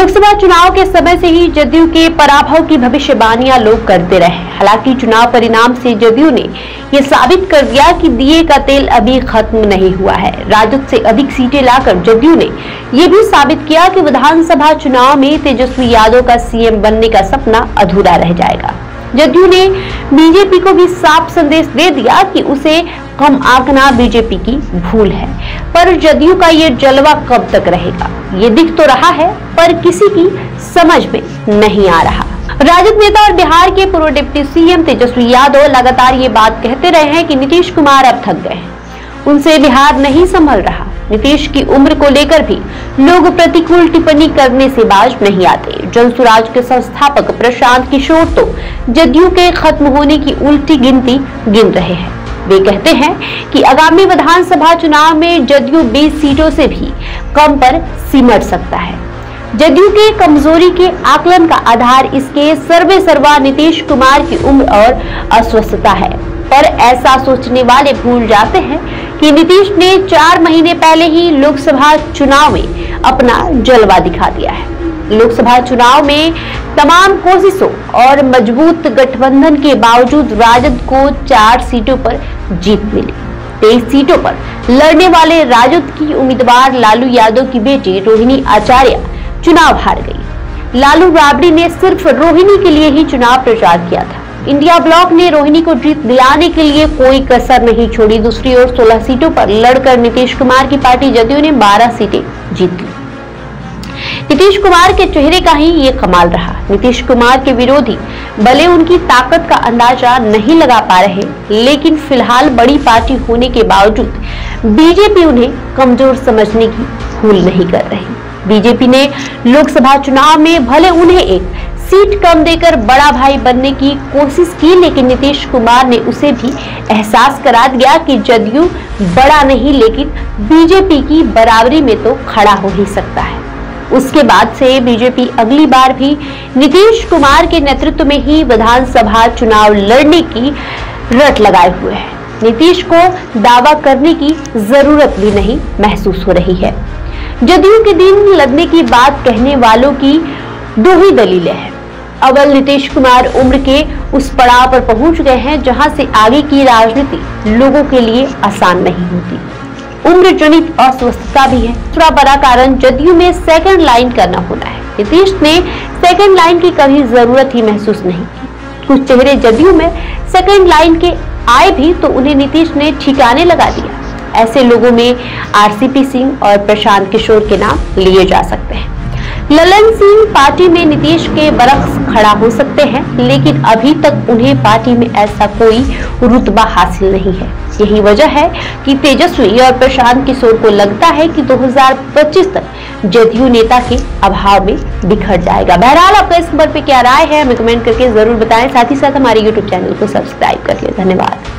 लोकसभा चुनाव के समय से ही जदयू के पराभव की भविष्यवाणियां लोग करते रहे। हालांकि चुनाव परिणाम से जदयू ने यह साबित कर दिया कि दिए का तेल अभी खत्म नहीं हुआ है। राजद से अधिक सीटें लाकर जदयू ने यह भी साबित किया कि विधानसभा चुनाव में तेजस्वी यादव का सीएम बनने का सपना अधूरा रह जाएगा। जदयू ने बीजेपी को भी साफ संदेश दे दिया कि उसे कम आंकना बीजेपी की भूल है, पर जदयू का ये जलवा कब तक रहेगा ये दिख तो रहा है, पर किसी की समझ में नहीं आ रहा। राजद नेता और बिहार के पूर्व डिप्टी सीएम तेजस्वी यादव लगातार ये बात कहते रहे हैं कि नीतीश कुमार अब थक गए, उनसे बिहार नहीं संभल रहा। नीतीश की उम्र को लेकर भी लोग प्रतिकूल टिप्पणी करने से बाज नहीं आते। जल सुराज के संस्थापक प्रशांत किशोर तो जदयू के खत्म होने की उल्टी गिनती गिन रहे हैं। वे कहते हैं कि आगामी विधानसभा चुनाव में जदयू 20 सीटों से भी कम पर सिमट सकता है। जदयू के कमजोरी के आकलन का आधार इसके सर्वे सर्वा नीतीश कुमार की उम्र और अस्वस्थता है, पर ऐसा सोचने वाले भूल जाते हैं कि नीतीश ने 4 महीने पहले ही लोकसभा चुनाव में अपना जलवा दिखा दिया है। लोकसभा चुनाव में तमाम कोशिशों और मजबूत गठबंधन के बावजूद राजद को 4 सीटों पर जीत मिली। 23 सीटों पर लड़ने वाले राजद की उम्मीदवार लालू यादव की बेटी रोहिणी आचार्या चुनाव हार गई। लालू राबड़ी ने सिर्फ रोहिणी के लिए ही चुनाव प्रचार किया था। इंडिया ब्लॉक ने रोहिणी को जीत दिलाने के लिए कोई कसर नहीं छोड़ी। दूसरी ओर 16 सीटों पर लड़कर नीतीश कुमार की पार्टी जदयू ने 12 सीटें जीत ली। नीतीश कुमार के चेहरे का ही ये कमाल रहा। नीतीश कुमार के विरोधी भले उनकी ताकत का अंदाजा नहीं लगा पा रहे, लेकिन फिलहाल बड़ी पार्टी होने के बावजूद बीजेपी उन्हें कमजोर समझने की भूल नहीं कर रही। बीजेपी ने लोकसभा चुनाव में भले उन्हें एक सीट कम देकर बड़ा भाई बनने की कोशिश की, लेकिन नीतीश कुमार ने उसे भी एहसास करा दिया कि जदयू बड़ा नहीं लेकिन बीजेपी की बराबरी में तो खड़ा हो ही सकता है। उसके बाद से बीजेपी अगली बार भी नीतीश कुमार के नेतृत्व में ही विधानसभा चुनाव लड़ने की रट लगाए हुए है। नीतीश को दावा करने की जरूरत भी नहीं महसूस हो रही है। जदयू के दिन लगने की बात कहने वालों की दो ही दलीलें हैं। अव्वल नीतीश कुमार उम्र के उस पड़ाव पर पहुंच गए हैं जहां से आगे की राजनीति लोगों के लिए आसान नहीं होती। उम्र जनित अस्वस्थता भी है। दूसरा बड़ा कारण जदयू में सेकंड लाइन करना होना है। नीतीश ने सेकंड लाइन की कभी जरूरत ही महसूस नहीं की। कुछ चेहरे जदयू में सेकंड लाइन के आए भी तो उन्हें नीतीश ने ठिकाने लगा दिया। ऐसे लोगों में आरसीपी सिंह और प्रशांत किशोर के नाम लिए जा सकते हैं। ललन सिंह पार्टी में नीतीश के बरक्स खड़ा हो सकते हैं, लेकिन अभी तक उन्हें पार्टी में ऐसा कोई रुतबा हासिल नहीं है। यही वजह है कि तेजस्वी और प्रशांत किशोर को लगता है कि 2025 तक जदयू नेता के अभाव में बिखर जाएगा। बहरहाल आपका इस पर क्या राय है हमें कमेंट करके जरूर बताएं। साथ ही साथ हमारे YouTube चैनल को सब्सक्राइब कर लें। धन्यवाद।